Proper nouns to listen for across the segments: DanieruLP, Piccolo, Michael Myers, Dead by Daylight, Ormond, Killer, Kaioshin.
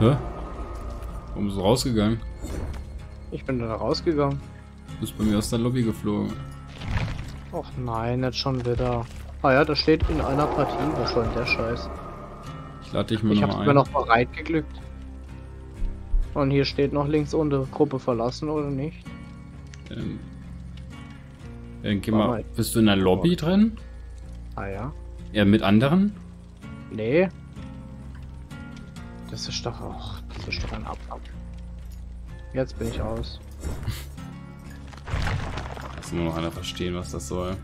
Hä? Warum bist du rausgegangen? Ich bin da rausgegangen. Du bist bei mir aus der Lobby geflogen. Och nein, jetzt schon wieder. Ah ja, da steht in einer Partie. Wo schon der Scheiß? Ich lade dich mal ein. Ich hab's mir noch bereit geglückt. Und hier steht noch links unten, Gruppe verlassen oder nicht. Geh mal, bist du in der Lobby drin? Ah ja. Ja, mit anderen? Nee. Das ist doch auch. Das ist doch ein Abfall. Jetzt bin ich aus. Lass nur noch einer verstehen, was das soll.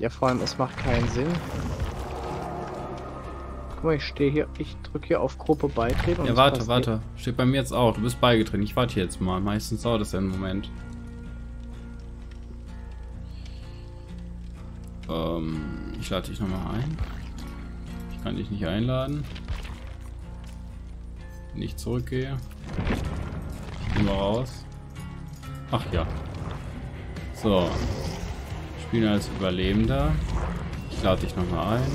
Ja, vor allem, es macht keinen Sinn. Guck mal, ich stehe hier, ich drücke hier auf Gruppe beitreten. Und ja, warte. Steht bei mir jetzt auch. Du bist beigetreten. Ich warte jetzt mal. Meistens dauert das ja einen Moment. Ich lade dich nochmal ein. Ich kann dich nicht einladen. Wenn ich zurückgehe. Ich bin mal raus. Ach ja. So. Spielen als Überlebender. Ich lade dich nochmal ein.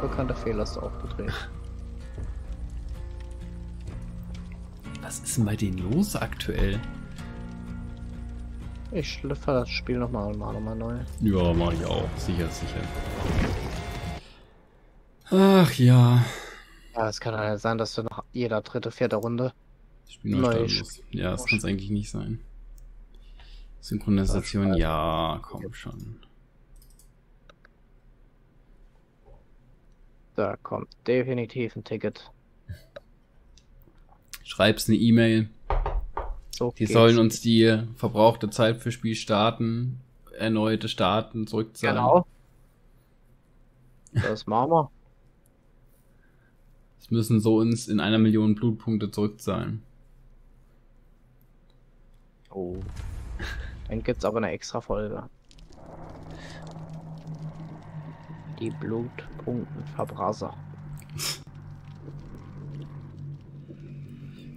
Bekannter Fehler hast du aufgedreht. Was ist denn bei denen los aktuell? Ich schlüpfe das Spiel nochmal neu. Ja, mache ich auch. Sicher. Ach ja. Ja, es kann ja sein, dass du nach jeder dritte, vierte Runde neu spielst. Ja, das kann es eigentlich nicht sein. Synchronisation, ja, komm schon. Da kommt definitiv ein Ticket. Schreib's eine E-Mail. So, die sollen uns die verbrauchte Zeit für Spiel starten, erneute Starten zurückzahlen. Genau. Das machen wir. Es müssen so uns in 1 Million Blutpunkte zurückzahlen. Oh. Dann gibt's aber eine extra Folge. Die Blutpunktenverbrasser.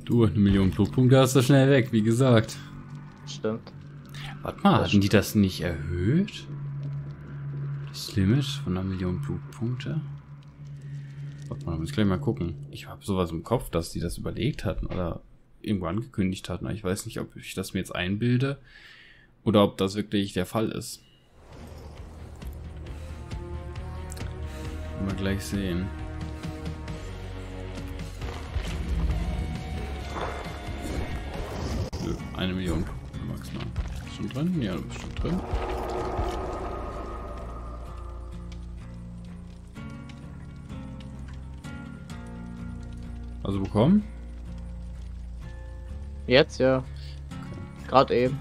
Du, 1 Million Blutpunkte hast du schnell weg, wie gesagt. Stimmt. Warte mal, hatten die das nicht erhöht? Das Limit von 1 Million Blutpunkte? Warte mal, muss ich gleich mal gucken. Ich habe sowas im Kopf, dass die das überlegt hatten oder irgendwo angekündigt hatten. Ich weiß nicht, ob ich das mir jetzt einbilde oder ob das wirklich der Fall ist. Mal gleich sehen. Nö, 1 Million maximal. Bist du schon drin? Ja, du bist schon drin. Also bekommen? Jetzt ja. Okay. Gerade eben.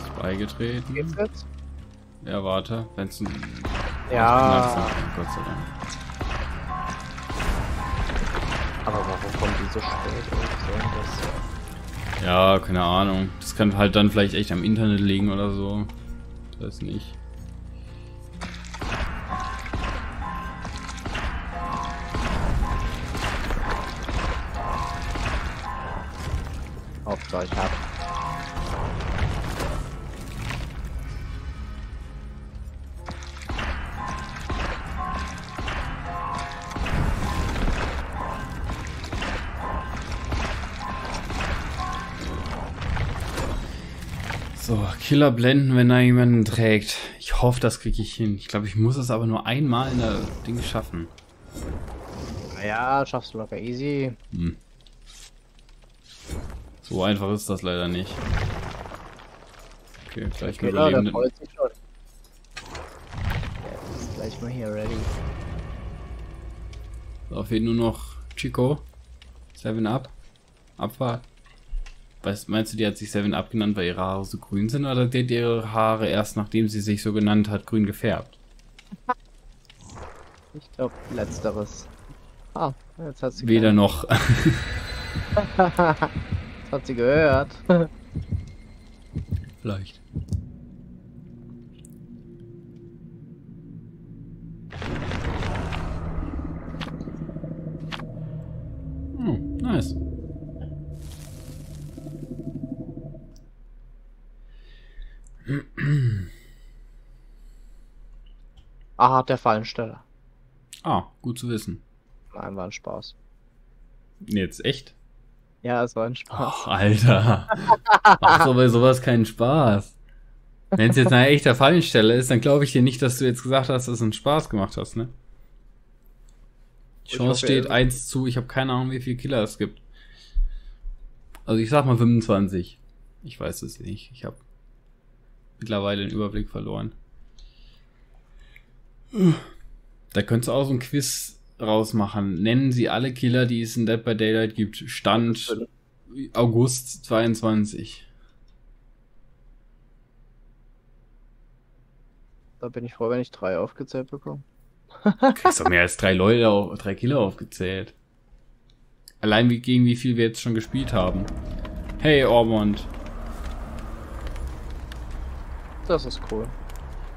Ist beigetreten. Geht's jetzt? Ja, warte. Wenn's ja. Gott sei Dank. Aber warum kommen die so spät? Das ja, keine Ahnung. Das kann halt dann vielleicht echt am Internet liegen oder so. Ich weiß nicht. Auf Deutsch ab. So, Killer blenden, wenn da jemanden trägt. Ich hoffe, das kriege ich hin. Ich glaube, ich muss es aber nur einmal in der Ding schaffen. Naja, schaffst du locker easy. Hm. So einfach ist das leider nicht. Okay, vielleicht mal überleben. Der ist gleich mal hier ready. Da fehlt nur noch Chico. 7-Up. Abfahrt. Weißt, meinst du, die hat sich 7-Up genannt, weil ihre Haare so grün sind, oder hat die ihre Haare erst, nachdem sie sich so genannt hat, grün gefärbt? Ich glaube, letzteres. Ah, jetzt hat sie weder noch. Jetzt hat sie gehört. Vielleicht. Nice. Aha, der Fallensteller. Ah, gut zu wissen. Nein, war ein Spaß. Jetzt echt? Ja, es war ein Spaß. Ach, Alter. Mach doch bei sowas keinen Spaß. Wenn es jetzt eine echte Fallenstelle ist, dann glaube ich dir nicht, dass du jetzt gesagt hast, dass es einen Spaß gemacht hast, ne? Die Chance steht 1 zu. Ich habe keine Ahnung, wie viele Killer es gibt. Also ich sag mal 25. Ich weiß es nicht. Ich habe mittlerweile den Überblick verloren. Da könntest du auch so ein Quiz rausmachen. Nennen Sie alle Killer, die es in Dead by Daylight gibt. Stand August 22. Da bin ich froh, wenn ich 3 aufgezählt bekomme. Du kriegst doch mehr als 3 Killer aufgezählt. Allein gegen wie viel wir jetzt schon gespielt haben. Hey, Ormond. Das ist cool.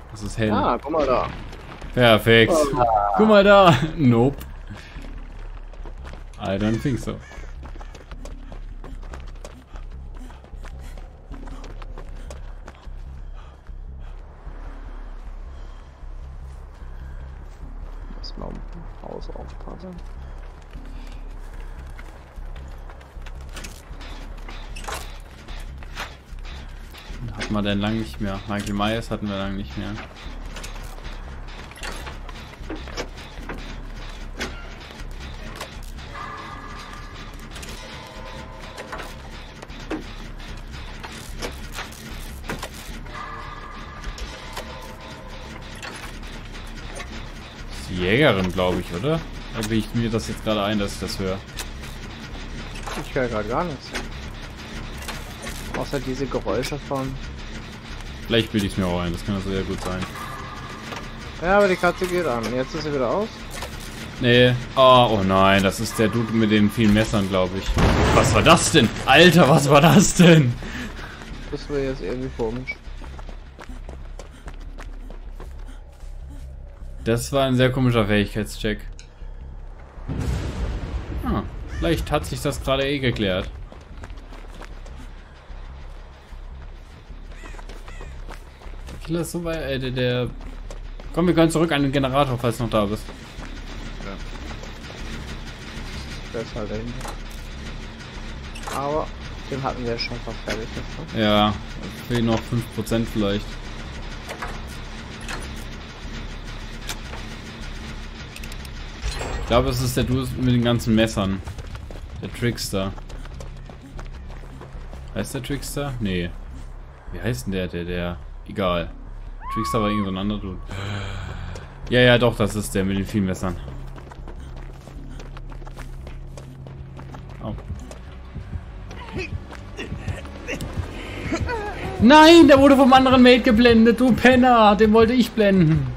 Das ist hell. Ah, guck mal da. Perfekt. Oh, guck mal da. Nope. I don't think so. Muss mal im Haus aufpassen. Hatten wir denn lang nicht mehr? Michael Myers hatten wir lang nicht mehr. Die Jägerin, glaube ich, oder? Da will ich mir das jetzt gerade ein, dass ich das höre. Ich höre gerade gar nichts. Außer diese Geräusche von... Vielleicht bilde ich es mir auch ein, das kann also sehr gut sein. Ja, aber die Katze geht an. Jetzt ist sie wieder aus? Nee. Oh, oh nein, das ist der Dude mit den vielen Messern, glaube ich. Was war das denn? Alter, was war das denn? Das war jetzt irgendwie komisch. Das war ein sehr komischer Fähigkeitscheck. Ah, vielleicht hat sich das gerade eh geklärt. Killer ist so weit, der... Komm, wir können zurück an den Generator, falls du noch da bist. Ja. Der ist halt dahinten. Aber den hatten wir schon fast fertig. Ja, fehlen noch 5% vielleicht. Ich glaube, es ist der Du mit den ganzen Messern. Der Trickster. Heißt der Trickster? Nee. Wie heißt denn der... Egal. Trickster war irgend so ein anderer Dude. Ja, ja, doch, das ist der mit den vielen Messern. Oh. Nein, der wurde vom anderen Mate geblendet, du Penner! Den wollte ich blenden.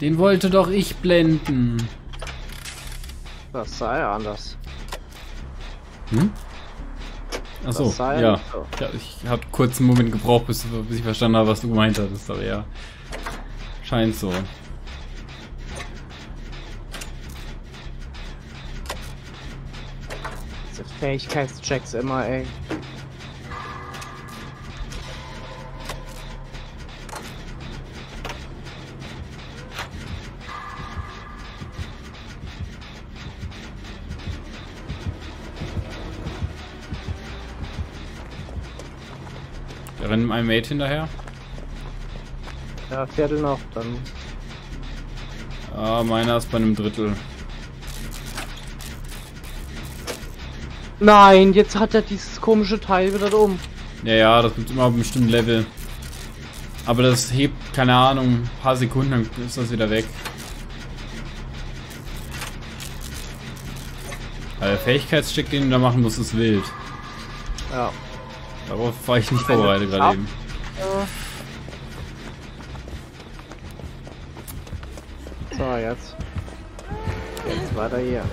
Den wollte doch ich blenden. Das sei anders. Hm? Achso, ja. So. Ja. Ich habe kurz einen Moment gebraucht, bis ich verstanden habe, was du gemeint hattest, aber ja. Scheint so. Diese Fähigkeitschecks immer, ey. Da rennt mein Mate hinterher. Ja, Viertel noch, dann. Ah, meiner ist bei einem Drittel. Nein, jetzt hat er dieses komische Teil wieder oben. Ja, ja, das gibt immer auf einem bestimmten Level. Aber das hebt, keine Ahnung, ein paar Sekunden, dann ist das wieder weg. Aber der Fähigkeitscheck, den du da machen musst, ist wild. Ja. Darauf war ich nicht vorbereitet gerade eben. So, jetzt. Jetzt weiter hier.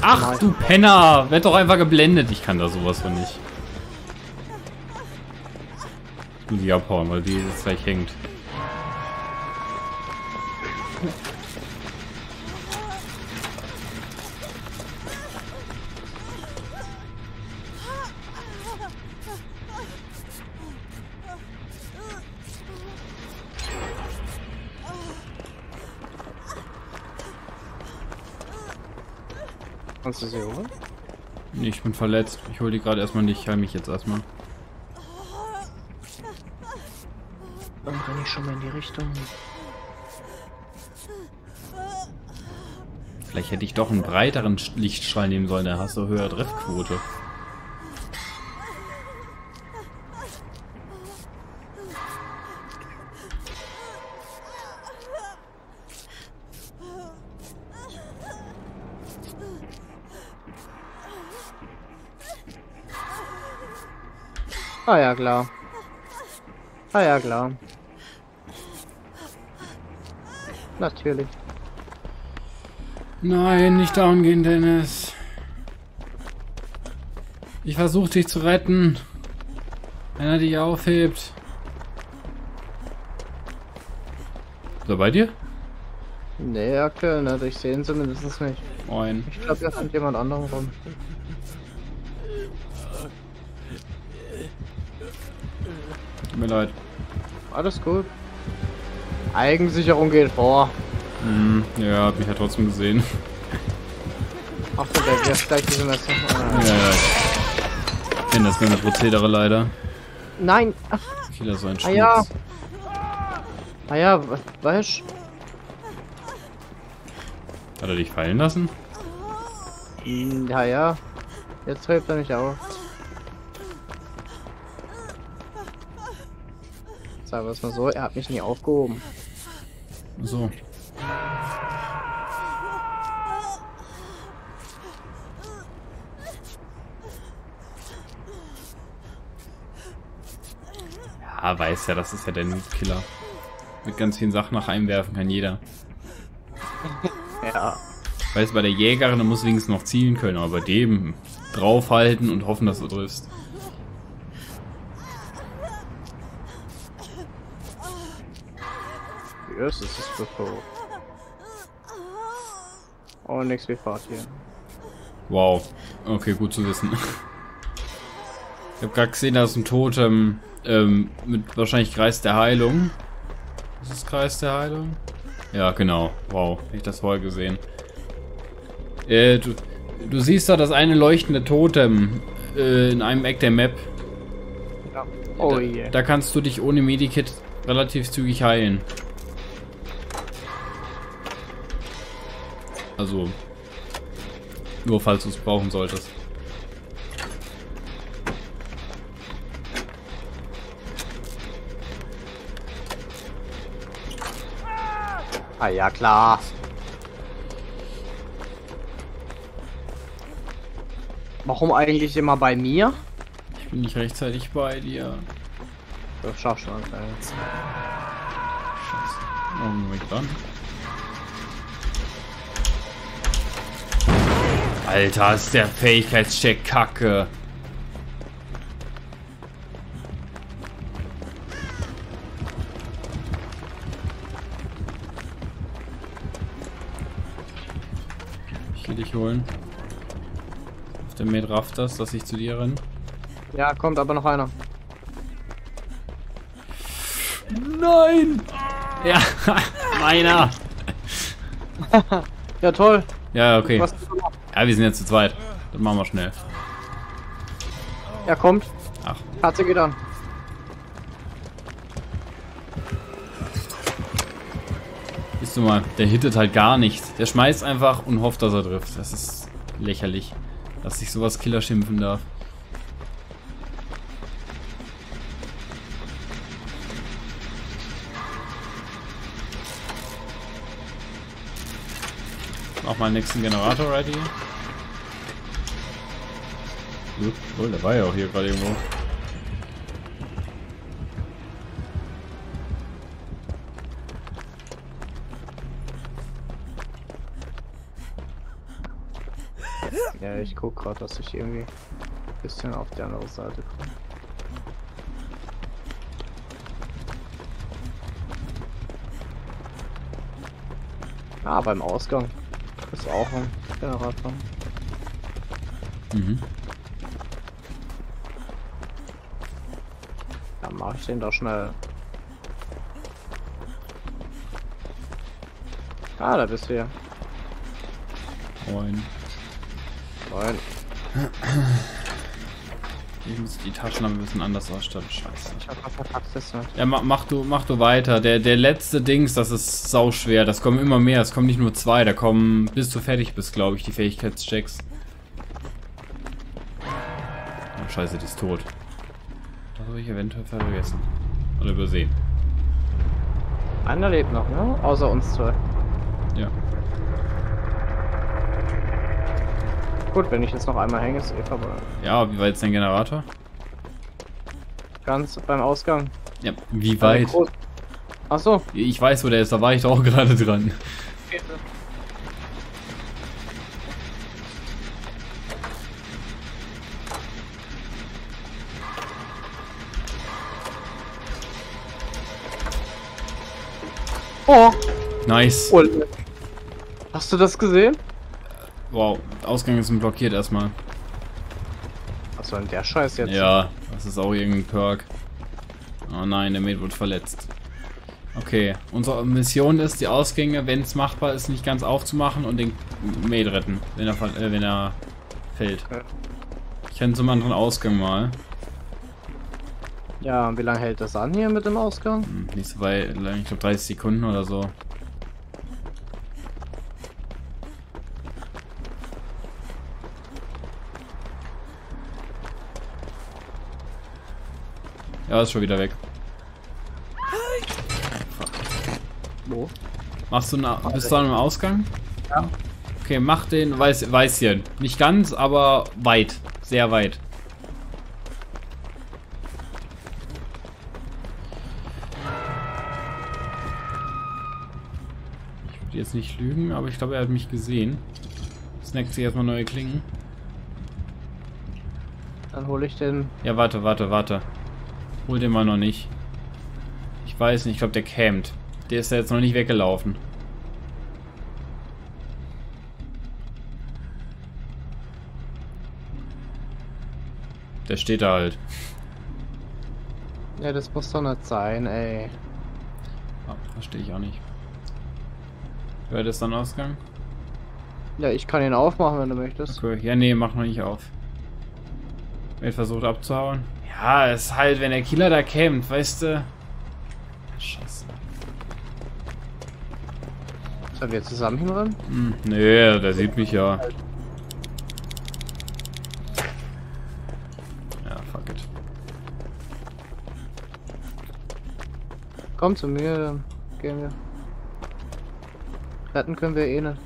Ach, nein, du Penner! Werd doch einfach geblendet. Ich kann da sowas von nicht. Ich muss die abhauen, weil die jetzt gleich hängt. Kannst du sie holen? Nee, ich bin verletzt. Ich hole die gerade erstmal nicht. Ich heile mich jetzt erstmal. Dann bin ich schon mal in die Richtung. Vielleicht hätte ich doch einen breiteren Lichtstrahl nehmen sollen. Da hast du höhere Treffquote. Ah ja, klar. Ah ja, klar. Natürlich. Nein, nicht down gehen, Dennis. Ich versuche dich zu retten. Wenn er dich aufhebt. Ist er bei dir? Nee, er kann nicht. Ich sehe ihn zumindest nicht. Moin. Ich glaube, da kommt jemand anderem rum. Tut mir leid. Alles gut. Eigensicherung geht vor. Ja, hat mich ja trotzdem gesehen. Ach so, der wirft gleich diese Messer. Ja. Ich kenne das ganze Prozedere leider. Nein! Ach. Killer so ein Schmutz. Ah ja, weißt du? Hat er dich fallen lassen? Ja. Jetzt hebt er mich auf. Sagen wir es mal so, er hat mich nie aufgehoben. So. Ja, weiß ja, das ist ja der Noob-Killer. Mit ganz vielen Sachen nach einem werfen kann jeder. Ja. Weißt du, bei der Jägerin, da muss wenigstens noch zielen können, aber bei dem draufhalten und hoffen, dass du triffst. Das ist bevor. Oh, nix wie Fahrt hier. Wow. Okay, gut zu wissen. Ich habe gerade gesehen, da ist ein Totem mit wahrscheinlich Kreis der Heilung. Ist das Kreis der Heilung? Ja, genau. Wow, hätte ich das vorher gesehen. Du siehst da das eine leuchtende Totem in einem Eck der Map. Ja. Oh, da kannst du dich ohne Medikit relativ zügig heilen. Also, nur falls du es brauchen solltest. Ah ja, klar. Warum eigentlich immer bei mir? Ich bin nicht rechtzeitig bei dir. Das schaffst du nicht. Scheiße. Moment dann. Alter, ist der Fähigkeitscheck kacke. Ich will dich holen. Auf dem Med rafft das, dass ich zu dir renne. Ja, kommt aber noch einer. Nein! Ja, meiner! Ja, toll. Ja, okay. Ja, wir sind jetzt zu zweit. Dann machen wir schnell. Er kommt. Ach. Katze geht an. Siehst du mal, der hittet halt gar nichts. Der schmeißt einfach und hofft, dass er trifft. Das ist lächerlich, dass ich sowas Killer schimpfen darf. Auch mal nächsten Generator ready. Oh, der war ja auch hier gerade irgendwo. Ja, ich guck gerade, dass ich irgendwie ein bisschen auf die andere Seite komme. Ah, beim Ausgang. Das ist auch ein Generator. Mhm. Dann mache ich den doch schnell. Ah, da bist du ja. Moin. rein. Ich muss die Taschenlampe ein bisschen anders ausstatten. Scheiße. Ich hab was verpackt, halt. Ja, mach du weiter. Der letzte Dings, das ist sauschwer. Das kommen immer mehr. Es kommen nicht nur zwei. Da kommen, bis du fertig bist, glaube ich, die Fähigkeitschecks. Oh, Scheiße, die ist tot. Das habe ich eventuell vergessen. Oder übersehen. Einer lebt noch, ne? Außer uns zwei. Ja. Gut, wenn ich jetzt noch einmal hänge, ist eh vorbei. Ja, wie weit ist dein Generator? Ganz beim Ausgang. Ja, wie weit? Ach so. Ich weiß, wo der ist, da war ich doch auch gerade dran. Oh! Nice. Oh. Hast du das gesehen? Wow, Ausgang ist blockiert erstmal. Was soll denn der Scheiß jetzt? Ja, das ist auch irgendein Perk. Oh nein, der Mate wurde verletzt. Okay, unsere Mission ist, die Ausgänge, wenn es machbar ist, nicht ganz aufzumachen und den Mate retten, wenn er fällt. Okay. Ich renne zum anderen Ausgang mal. Ja, und wie lange hält das an hier mit dem Ausgang? Nicht so weit, ich glaube 30 Sekunden oder so. Ja, ist schon wieder weg. Wo? Machst du einen, bist du an einem Ausgang? Ja. Okay, mach den Weißchen. Nicht ganz, aber weit. Sehr weit. Ich würde jetzt nicht lügen, aber ich glaube, er hat mich gesehen. Snackt sich erstmal neue Klingen. Dann hole ich den. Ja, warte. Hol den mal noch nicht. Ich weiß nicht, ich glaube, der campt. Der ist ja jetzt noch nicht weggelaufen. Der steht da halt. Ja, das muss doch nicht sein, ey. Oh, verstehe ich auch nicht. Wäre das dann Ausgang? Ja, ich kann ihn aufmachen, wenn du möchtest. Okay, ja, nee, mach noch nicht auf. Wer versucht abzuhauen? Ja, ist halt, wenn der Killer da kämpft, weißt du. Scheiße. Sollen wir zusammen hinrennen? Nee, der sieht mich ja. Ja, fuck it. Komm zu mir, dann gehen wir. Retten können wir eh nicht.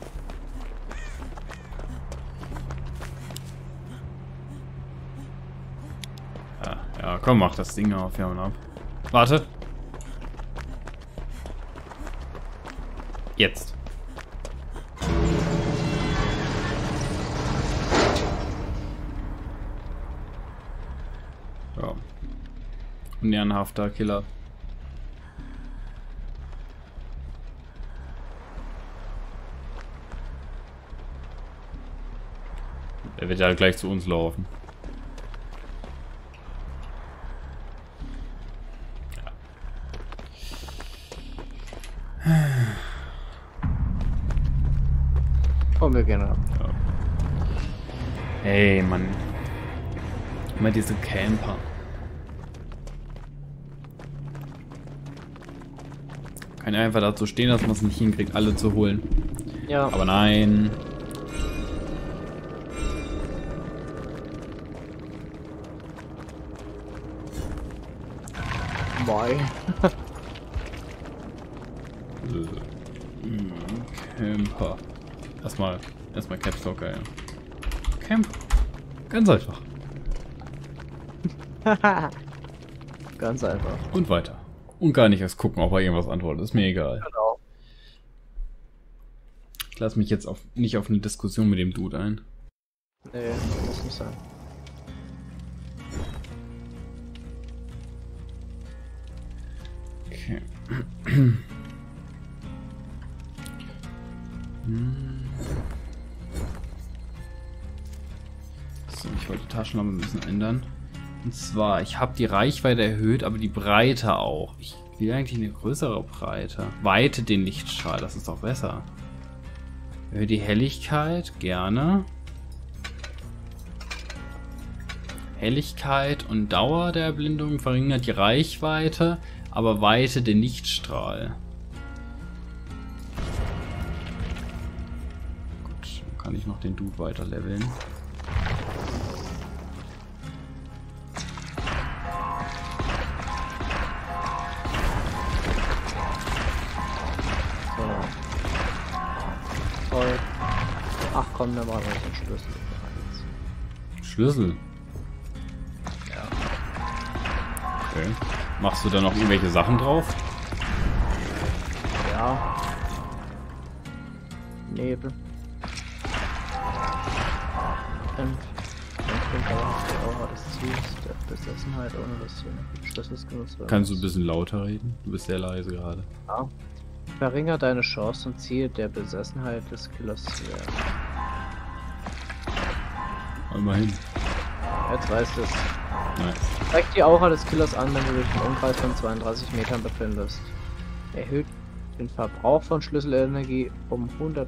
Komm, mach das Ding auf, ja und ab. Warte. Jetzt. Ja. Ein ehrenhafter Killer. Er wird halt gleich zu uns laufen. Wir gerne ab. Ja. Ey, Mann. Immer diese Camper. Kann ja einfach dazu stehen, dass man es nicht hinkriegt, alle zu holen. Ja. Aber nein. Bye. Camper. Erstmal Capstock, ja. Camp. Ganz einfach. Ganz einfach. Und weiter. Und gar nicht erst gucken, ob er irgendwas antwortet. Ist mir egal. Genau. Ich lasse mich jetzt nicht auf eine Diskussion mit dem Dude ein. Nee, muss nicht sein. Okay. So, ich wollte die Taschenlampe ein bisschen ändern. Und zwar, ich habe die Reichweite erhöht, aber die Breite auch. Ich will eigentlich eine größere Breite. Weite den Lichtstrahl, das ist doch besser. Erhöhe die Helligkeit, gerne. Helligkeit und Dauer der Erblindung verringert die Reichweite, aber Weite den Lichtstrahl. Gut, dann kann ich noch den Dude weiter leveln. So. Toll. Ach komm, da war noch ein Schlüssel. Schlüssel? Ja. Okay. Machst du da noch irgendwelche Sachen drauf? Ja. Nebel. Und ich denke auch, das Ziel der Besessenheit, ohne dass du Schlüssel genutzt werden. Kannst du ein bisschen lauter reden? Du bist sehr leise gerade. Ja. Verringer deine Chance und Ziel der Besessenheit des Killers zu werden. Immerhin. Jetzt weißt du es. Nein. Zeig die Aura des Killers an, wenn du durch den Umkreis von 32 Metern befindest. Erhöht den Verbrauch von Schlüsselenergie um 100%.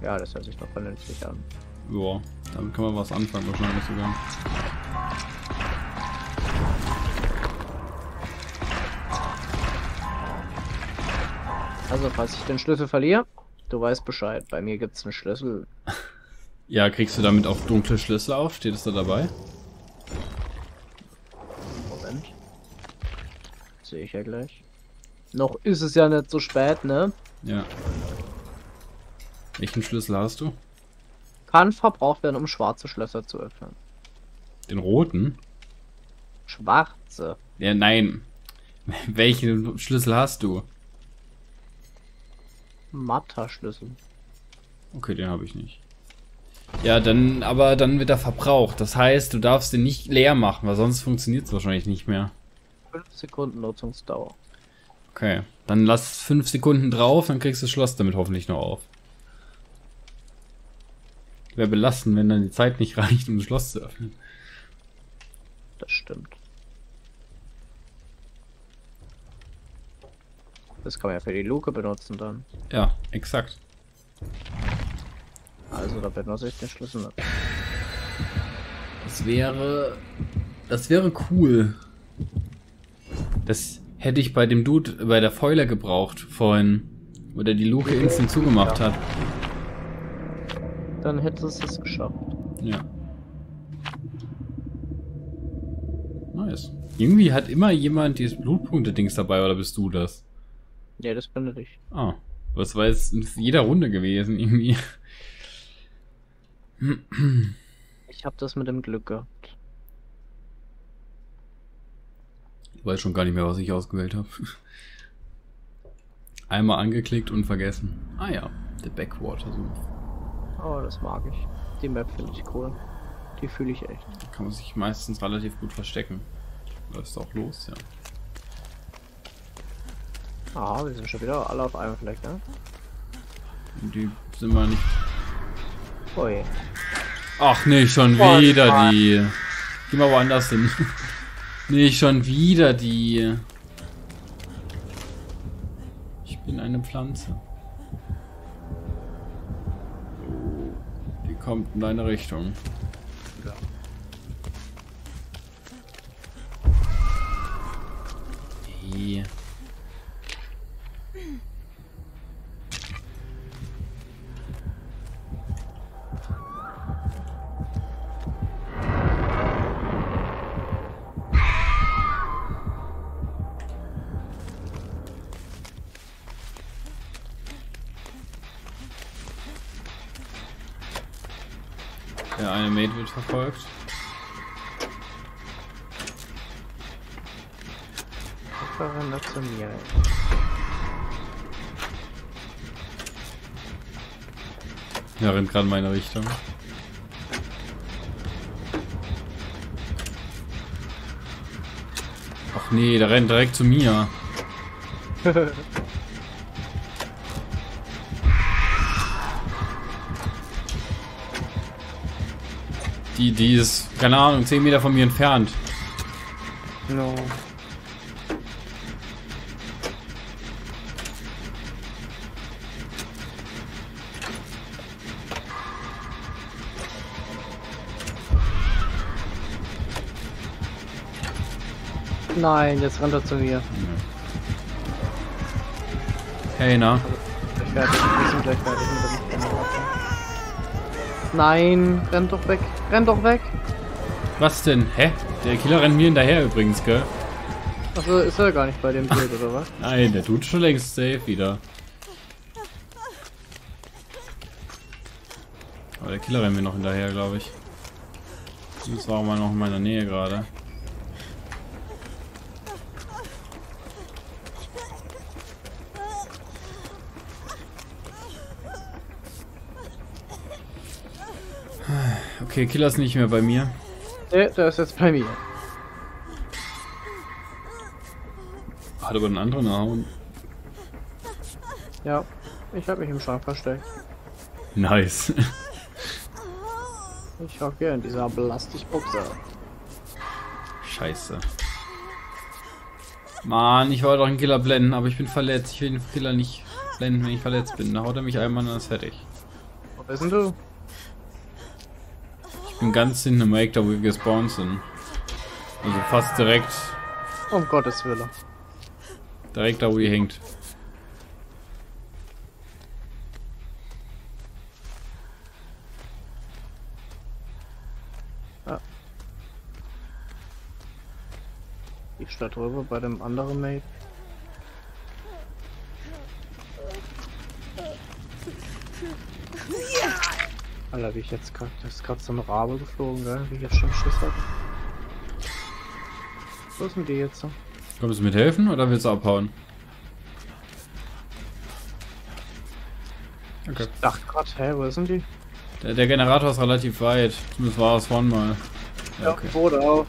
Ja, das hört sich doch vernünftig an. Ja, damit kann man was anfangen, wahrscheinlich sogar. Also, falls ich den Schlüssel verliere, du weißt Bescheid, bei mir gibt's einen Schlüssel. Ja, kriegst du damit auch dunkle Schlüssel auf? Steht es da dabei? Moment. Sehe ich ja gleich. Noch ist es ja nicht so spät, ne? Ja. Welchen Schlüssel hast du? Kann verbraucht werden, um schwarze Schlösser zu öffnen. Den roten? Schwarze. Ja, nein. Welchen Schlüssel hast du? Matta-Schlüssel. Okay, den habe ich nicht. Ja, dann, aber dann wird er verbraucht. Das heißt, du darfst den nicht leer machen, weil sonst funktioniert es wahrscheinlich nicht mehr. 5 Sekunden Nutzungsdauer. Okay, dann lass 5 Sekunden drauf, dann kriegst du das Schloss damit hoffentlich noch auf. Wäre belastend, wenn dann die Zeit nicht reicht, um das Schloss zu öffnen. Das stimmt. Das kann man ja für die Luke benutzen dann. Ja, exakt. Also, da benutze ich den Schlüssel nicht. Das wäre cool. Das hätte ich bei dem Dude, bei der Fäule gebraucht vorhin, wo der die Luke instant zugemacht hat. Dann hätte es das geschafft. Ja. Nice. Irgendwie hat immer jemand dieses Blutpunkte-Dings dabei, oder bist du das? Ja, das bin ich. Ah, was war jetzt in jeder Runde gewesen, irgendwie. Ich hab das mit dem Glück gehabt. Ich weiß schon gar nicht mehr, was ich ausgewählt habe. Einmal angeklickt und vergessen. Ah ja, der Backwater. Oh, das mag ich. Die Map finde ich cool. Die fühle ich echt. Da kann man sich meistens relativ gut verstecken. Läuft auch los, ja. Ah, wir sind schon wieder alle auf einem Fleck, ne? Die sind wir nicht. Oh je. Ach, nicht schon wieder die. Geh mal woanders hin. Nicht schon wieder die. Ich bin eine Pflanze. Die kommt in deine Richtung. Ja. Nee. Der eine Mate wird verfolgt. Das war dann zu mir. Ja, rennt gerade in meine Richtung. Ach nee, der rennt direkt zu mir. Die ist, keine Ahnung, 10 Meter von mir entfernt. No. Nein, jetzt rennt er zu mir. Hey, na? Nein, renn doch weg. Renn doch weg. Was denn? Hä? Der Killer rennt mir hinterher übrigens, gell? Also ist er gar nicht bei dem Bild, oder was? Nein, der tut schon längst safe wieder. Aber der Killer rennt mir noch hinterher, glaube ich. Das war auch mal noch in meiner Nähe gerade. Okay, Killer ist nicht mehr bei mir. Nee, der ist jetzt bei mir. Hat aber einen anderen Arm. Ja, ich habe mich im Schrank versteckt. Nice. Ich hocke in dieser Plastikbuchse. Scheiße. Mann, ich wollte doch einen Killer blenden, aber ich bin verletzt. Ich will den Killer nicht blenden, wenn ich verletzt bin. Da haut er mich einmal und dann ist fertig. Wo bist denn du? Ganz hinten im Eck, da wo wir gespawnt sind. Also fast direkt. Um Gottes Willen. Direkt da, wo ihr hängt. Ja. Ich stehe drüber bei dem anderen Mate. Alter, wie ich jetzt gerade, das ist gerade so ein Rabe geflogen, gell? Wie ich jetzt schon Schiss hatte. Wo ist denn die jetzt so? Kommst du mithelfen oder willst du abhauen? Okay. Ich dachte gerade, hä, wo ist denn die? Der Generator ist relativ weit. Zumindest war es vorhin mal. Ja, okay. Ja, Boden auch.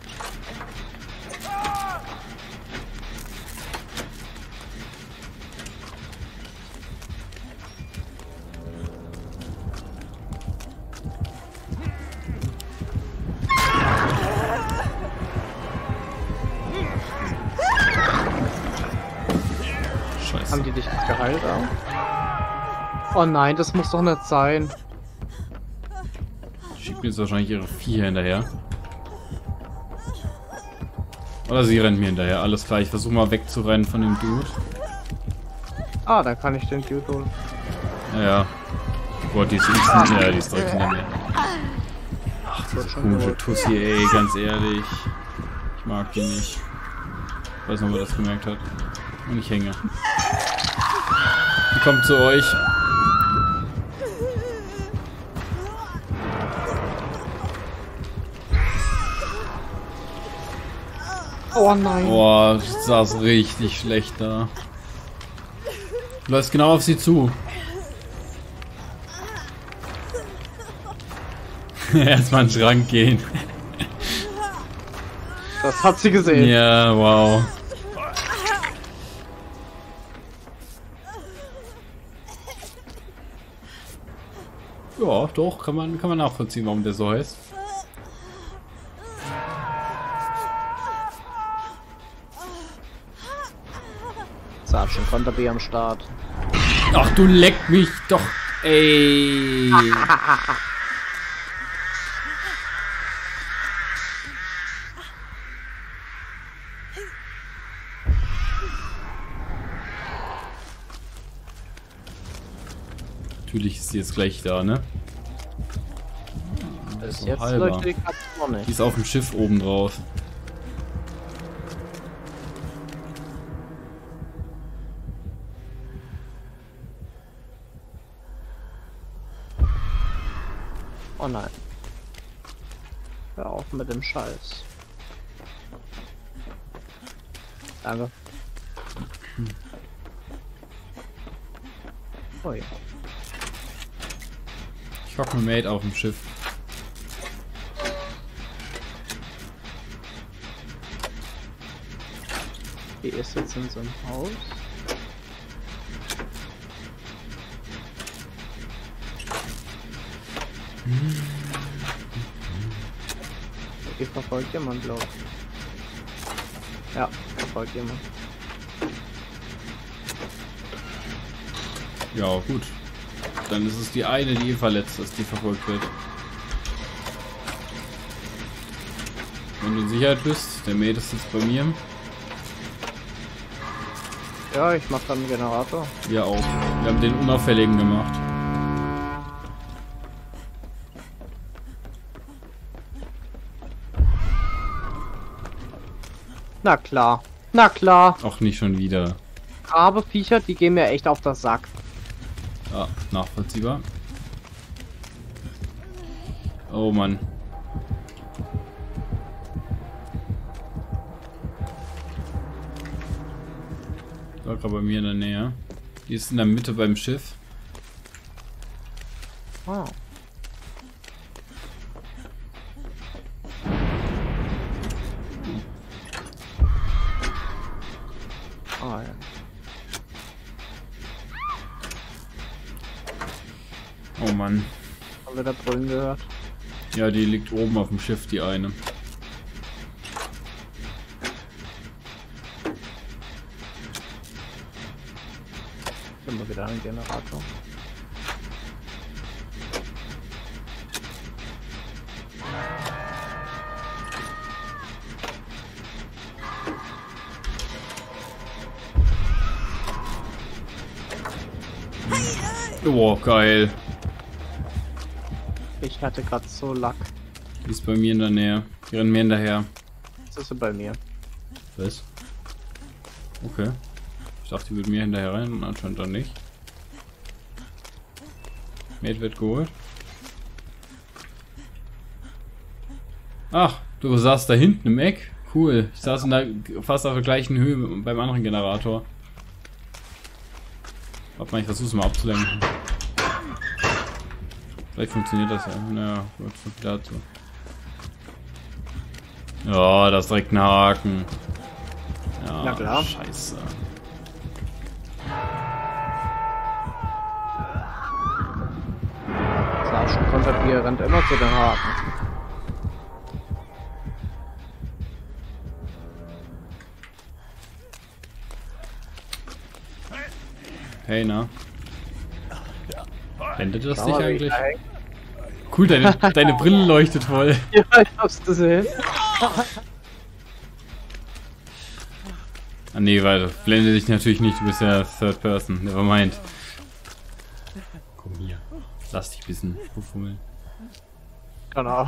Haben die dich nicht geheilt auch? Oh nein, das muss doch nicht sein. Die schickt mir jetzt wahrscheinlich ihre Viecher hinterher. Oder sie rennt mir hinterher, alles klar. Ich versuche mal wegzurennen von dem Dude. Ah, da kann ich den Dude holen. Ja. Gott, die ist instant, ja, die ist direkt hinter mir. Ach, diese komische Tussi, ey, ganz ehrlich. Ich mag die nicht. Ich weiß noch, wer das gemerkt hat. Und ich hänge. Die kommt zu euch. Oh nein. Boah, ich saß richtig schlecht da. Du läufst genau auf sie zu. Erstmal in den Schrank gehen. Das hat sie gesehen. Ja, wow. Ja, doch, kann man nachvollziehen, warum der so heißt. Sag schon, Konterbier am Start. Ach, du leck mich doch, ey. Natürlich ist sie jetzt gleich da, ne? Das ist jetzt leuchtet die Katze vorne. Die ist auf dem Schiff oben drauf. Oh nein. Hör auf mit dem Scheiß. Danke. Oh ja. Ich hocke mit Mate auf dem Schiff. Die ist jetzt in so einem Haus. Okay, verfolgt jemand, glaube ich. Ja, verfolgt jemand. Ja, gut. Dann ist es die eine, die verletzt ist, die verfolgt wird. Wenn du in Sicherheit bist, der Mate ist jetzt bei mir. Ja, ich mach dann einen Generator. Wir auch. Wir haben den unauffälligen gemacht. Na klar. Na klar. Auch nicht schon wieder. Aber Viecher, die gehen mir echt auf den Sack. Ja, nachvollziehbar. Oh Mann. Locker bei mir in der Nähe. Die ist in der Mitte beim Schiff. Oh. Oh Mann. Haben wir da Brüllen gehört? Ja, die liegt oben auf dem Schiff, die eine. Können wir wieder einen Generator? Oh, geil. Ich hatte gerade so Lack. Die ist bei mir in der Nähe. Die rennen mir hinterher. Jetzt ist sie bei mir. Was? Okay. Ich dachte, die würde mir hinterher rennen. Anscheinend dann nicht. Mate wird geholt. Ach, du saßt da hinten im Eck. Cool. Ich saß in der, fast auf der gleichen Höhe beim anderen Generator. Warte mal, ich versuch's mal abzulenken. Vielleicht funktioniert das ja. Naja, gut, so viel dazu. Ja, das ist direkt ein Haken. Ja, na klar. Scheiße. Das war schon konterbier, rennt immer zu den Haken. Hey, na? Rendet das dich eigentlich? Cool, deine Brille leuchtet voll. Ja, ich hab's gesehen. Ah ne, weiter. Blende dich natürlich nicht, du bist ja Third Person. Nevermind. Komm hier. Lass dich ein bisschen befummeln. Genau.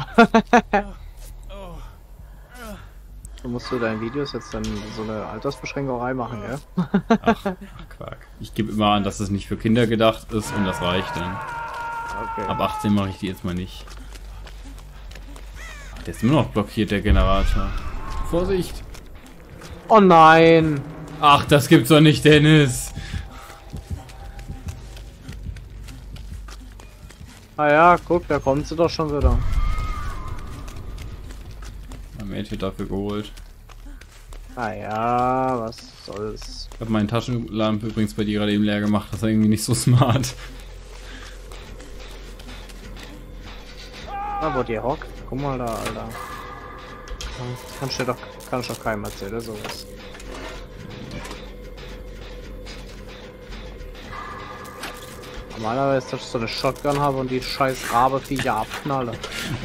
Du musst für deine Videos jetzt dann so eine Altersbeschränkung reinmachen, gell? Ach Quark. Ich gebe immer an, dass es nicht für Kinder gedacht ist und das reicht dann. Okay. Ab 18 mache ich die jetzt mal nicht. Ach, der ist immer noch blockiert, der Generator. Vorsicht! Oh nein! Ach, das gibt's doch nicht, Dennis! Ah ja, guck, da kommt sie doch schon wieder. Mädchen dafür geholt. Ah ja, was soll's. Ich habe meinen Taschenlampe übrigens bei dir gerade eben leer gemacht. Das ist irgendwie nicht so smart. Ah, wo die hockt. Guck mal da, Alter. Kannst du doch keinem erzählen, sowas. Normalerweise, dass ich so eine Shotgun habe und die scheiß Rabe-Viecher abknalle.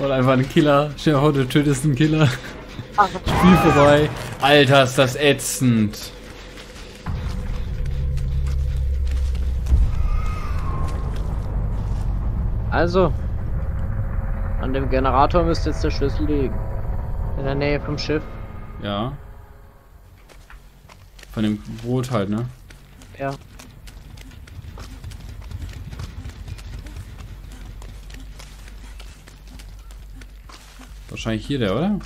Oder einfach einen Killer. Stell dir vor, du tötest einen Killer. Spiel vorbei. Alter, ist das ätzend. Also, an dem Generator müsste jetzt der Schlüssel liegen. In der Nähe vom Schiff. Ja. Von dem Boot halt, ne? Ja. Wahrscheinlich hier der, oder?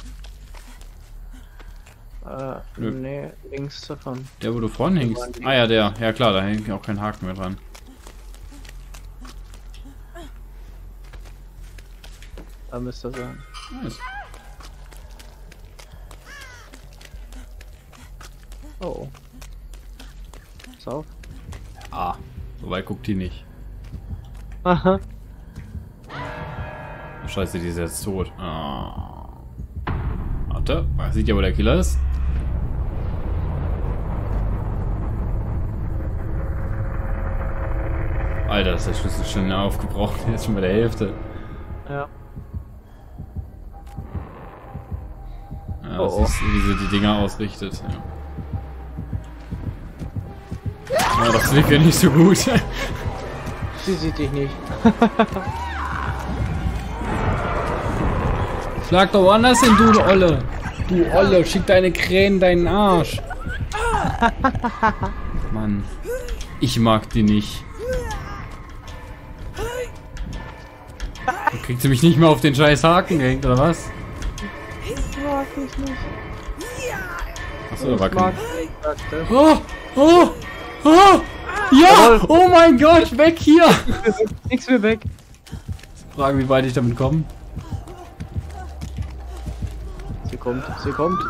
Nee, links davon. Der, wo du vorne hängst? Ah ja, der. Ja klar, da hängt auch kein Haken mehr dran. Da müsste er sein. Nice. Oh. Pass auf. Ah, so weit guckt die nicht. Aha. Scheiße, die ist jetzt tot. Ah. Warte, man sieht ja, wo der Killer ist. Alter, ist der Schlüssel schon aufgebraucht. Der ist schon bei der Hälfte. Ja. Ja, das ist, wie sie die Dinger ausrichtet. Ja. Ja, das liegt ja nicht so gut. Sie sieht dich nicht. Schlag doch woanders hin, du Olle. Du Olle, schick deine Krähen deinen Arsch. Mann, ich mag die nicht. Kriegt sie mich nicht mehr auf den scheiß Haken gehängt, oder was? Ich mag dich nicht. Achso, da war kein... Oh! Oh! Oh! Ja! Oh mein Gott, weg hier! Nix mehr weg. Fragen, wie weit ich damit komme. Sie kommt, sie kommt.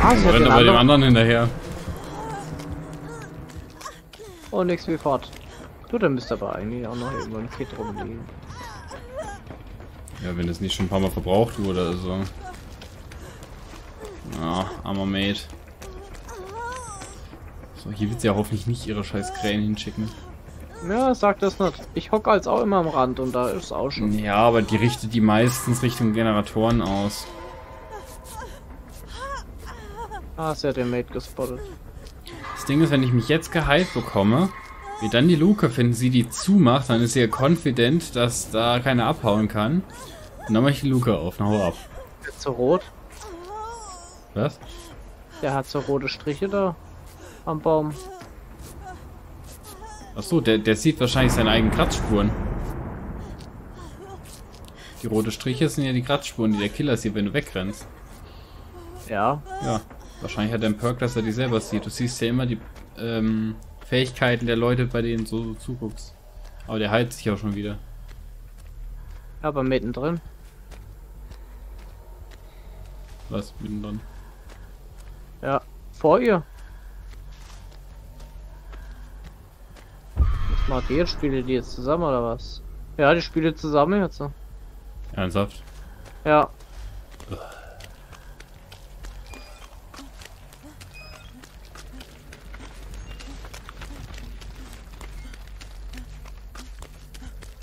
Ah, sie rennt aber dem anderen hinterher. Oh, nix mehr fort. Du, dann müsst ihr aber eigentlich auch noch irgendwo ein Kit rumliegen. Ja, wenn das nicht schon ein paar Mal verbraucht wurde, also... Ja, armer Mate. So, hier wird sie ja hoffentlich nicht ihre scheiß Krähen hinschicken. Ja, sag das nicht. Ich hocke als auch immer am Rand und da ist es auch schon. Ja, aber die richtet die meistens Richtung Generatoren aus. Ah, sie hat den Mate gespottet. Das Ding ist, wenn ich mich jetzt geheilt bekomme, wir dann die Luke finden, sie die zumacht, dann ist sie ja confident, dass da keiner abhauen kann. Und dann mache ich die Luke auf, dann hau ab. Ist so rot. Was? Der hat so rote Striche da am Baum. Achso, der sieht wahrscheinlich seine eigenen Kratzspuren. Die roten Striche sind ja die Kratzspuren, die der Killer sieht, wenn du wegrennst. Ja. Ja. Wahrscheinlich hat er einen Perk, dass er die selber sieht. Du siehst ja immer die Fähigkeiten der Leute, bei denen so zuguckst. Aber der heilt sich auch schon wieder. Aber mittendrin. Was mittendrin? Ja, vor ihr. Was macht ihr? Spielt die jetzt zusammen oder was? Ja, die spielt zusammen jetzt. Ernsthaft? Ja.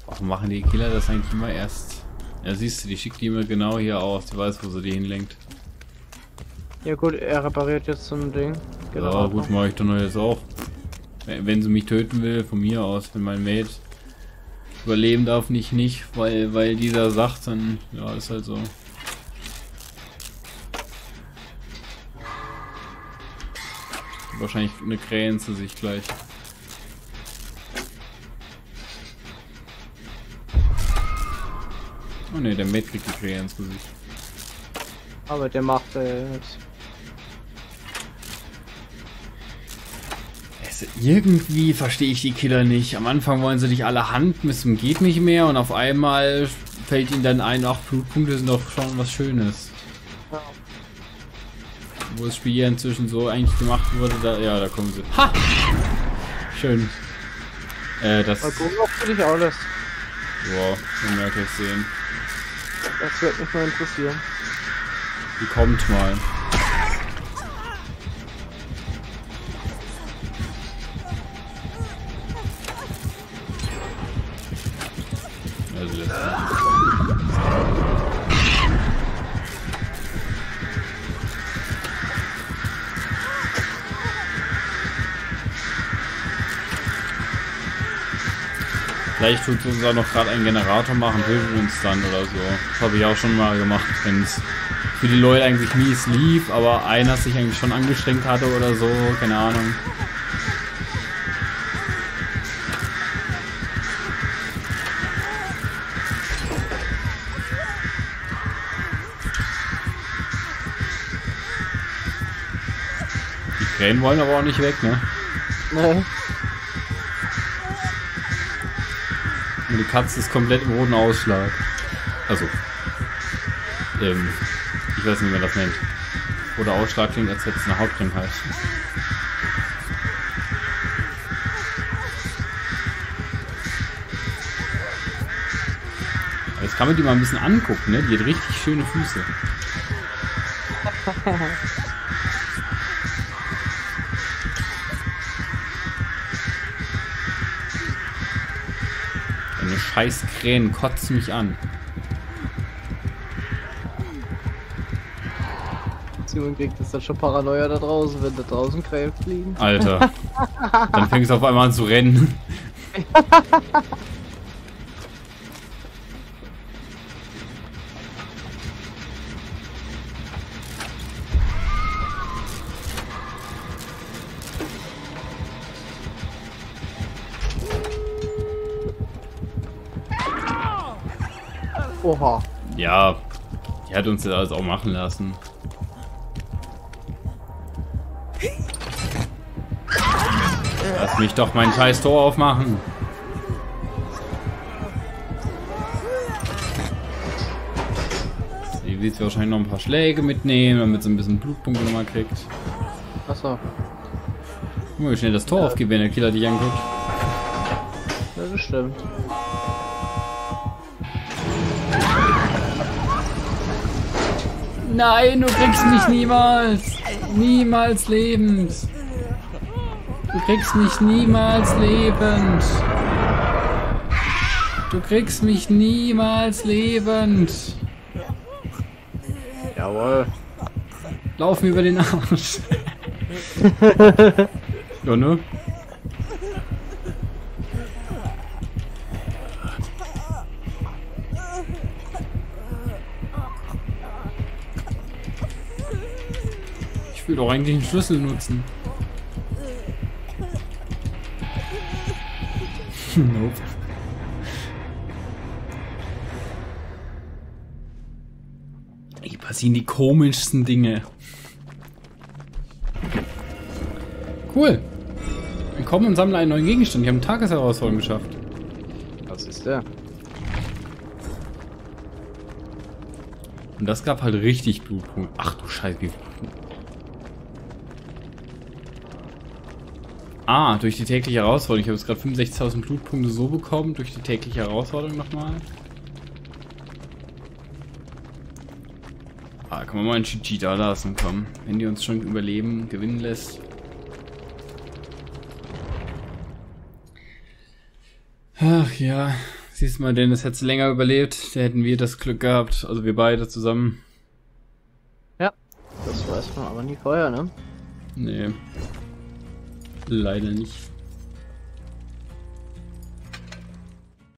Warum machen die Killer das eigentlich immer erst? Ja, siehst du, die schickt die immer genau hier aus. Die weiß, wo sie die hinlenkt. Ja gut, er repariert jetzt so ein Ding. Ja, genau, gut, mache ich dann jetzt auch. Wenn sie mich töten will, von mir aus, wenn mein Mate überleben darf, nicht, weil dieser sagt, dann ja, ist halt so. Wahrscheinlich eine Krähen zu sich gleich. Oh ne, der Mate kriegt die Krähen ins Gesicht. Aber der macht nichts. Irgendwie verstehe ich die Killer nicht. Am Anfang wollen sie dich alle handmissen, geht nicht mehr, und auf einmal fällt ihnen dann ein, ach, Blutpunkte sind doch schon was Schönes. Ja. Wo das Spiel ja inzwischen so eigentlich gemacht wurde, da, ja, da kommen sie. Ha! Schön. Das... Mal gucken, ob du dich auch lässt. Wow, man merkt es sehen. Das wird mich mal interessieren. Die kommt mal. Vielleicht tut uns auch noch gerade einen Generator machen, hilft uns dann oder so. Das habe ich auch schon mal gemacht, wenn es für die Leute eigentlich mies lief, aber einer sich eigentlich schon angestrengt hatte oder so, keine Ahnung. Die Krähen wollen aber auch nicht weg, ne? Nee. Die Katze ist komplett im roten Ausschlag. Also, ich weiß nicht, wie man das nennt. Roter Ausschlag klingt, als hätte es eine Hautkrankheit. Jetzt kann man die mal ein bisschen angucken, ne? Die hat richtig schöne Füße. Scheiß Krähen kotzt mich an. Infektion kriegt, ist das schon Paranoia da draußen, wenn da draußen Krähen fliegen. Alter. Dann fängt es auf einmal an zu rennen. Oha. Ja, die hat uns das alles auch machen lassen. Lass mich doch mein scheiß Tor aufmachen. Sie wird wahrscheinlich noch ein paar Schläge mitnehmen, damit sie ein bisschen Blutpunkte nochmal kriegt. Achso. Guck mal, wie schnell das Tor aufgeht, wenn der Killer dich anguckt. Ja, das stimmt. Nein, du kriegst mich niemals! Niemals lebend! Du kriegst mich niemals lebend! Du kriegst mich niemals lebend! Jawohl! Lauf mir über den Arsch! Ja, ne? Ich will doch eigentlich den Schlüssel nutzen. Nope. Hier passieren die komischsten Dinge. Cool. Wir kommen und sammeln einen neuen Gegenstand. Ich habe eine Tagesherausforderung geschafft. Was ist der? Und das gab halt richtig Blutpunkte. Ach du Scheiße, wie Blutpunkte. Ah, durch die tägliche Herausforderung. Ich habe jetzt gerade 65.000 Blutpunkte so bekommen. Durch die tägliche Herausforderung nochmal. Ah, kann man mal einen GG da lassen, komm. Wenn die uns schon überleben, gewinnen lässt. Ach ja. Siehst du mal, Dennis, hättest du länger überlebt, da hätten wir das Glück gehabt. Also wir beide zusammen. Ja, das weiß man aber nie vorher, ne? Nee. Leider nicht.